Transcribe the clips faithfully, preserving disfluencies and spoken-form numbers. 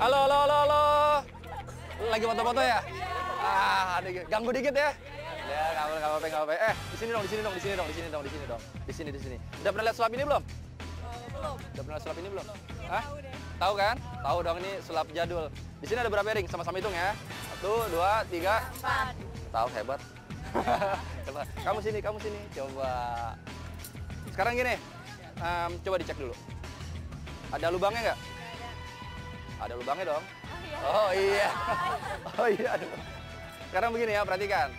Halo, halo, halo, halo. Lagi foto-foto ya? Ah, ganggu dikit ya. Ya, kamu kamu pengen apa? Eh, di sini dong, di sini dong, di sini dong, di sini dong, di sini dong. Di sini, di sini. Udah pernah lihat sulap ini belum? Belum. Udah pernah lihat sulap ini belum? Hah? Tahu kan? Tahu dong, ini sulap jadul. Di sini ada berapa ring? Sama-sama hitung ya. Satu, dua, tiga, empat. Tahu hebat. Coba. Kamu sini, kamu sini. Coba. Sekarang gini. Um, coba dicek dulu. Ada lubangnya nggak? Ada lubangnya dong. Oh iya. Oh iya. Sekarang begini ya, perhatikan.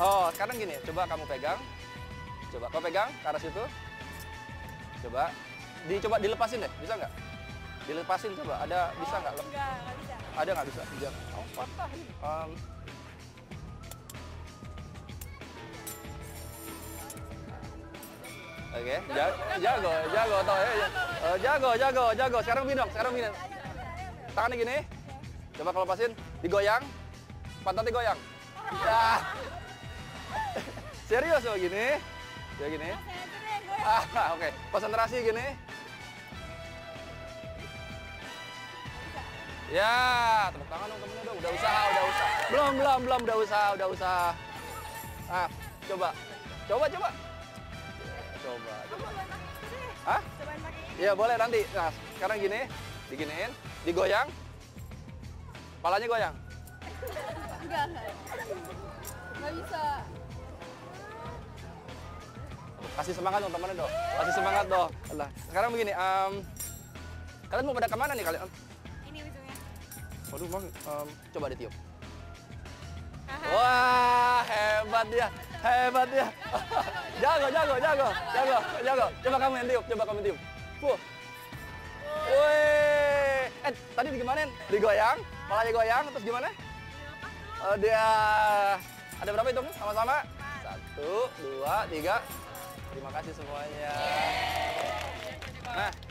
Oh, sekarang gini. Coba kamu pegang. Coba kau pegang ke arah situ. Coba. Dicoba dilepasin deh, bisa nggak? Dilepasin coba. Ada bisa nggak? Oh, enggak, enggak bisa. Ada nggak bisa? Bisa. Oh, patah. Um, Oke, okay. jago, jago, tau ya, jago, jago, jago. Sekarang binong, sekarang binong. Tangannya gini, coba kalau lepasin, digoyang, pantatnya goyang. Nah. Serius loh gini, ya gini. Ah, oke, okay. Konsentrasi gini. Ya, tepuk tangan dong temennya dong. Udah usaha, udah usaha. Belum, belum, belum, udah usaha, udah usaha. Ah, coba, coba, coba. Coba. Hah? Iya boleh nanti. Nah, sekarang gini, diginiin, digoyang, palanya goyang. Enggak, enggak bisa. Kasih semangat dong teman-teman dong. Kasih semangat dong. Nah, sekarang begini. Um, kalian mau pada kemana nih kalian? Ini ujungnya. Waduh, bang, um, coba ditiup. Aha. Wah, hebat dia. Hebat ya. Jago, jago, jago, jago, jago. Coba kamu yang tiup, coba kamu tiup. Wuh. Wih. Eh, tadi gimana? Digoyang, palanya goyang, terus gimana? Oh, dia. Ada berapa hitung? Sama-sama. Satu, dua, tiga. Terima kasih semuanya. Nah.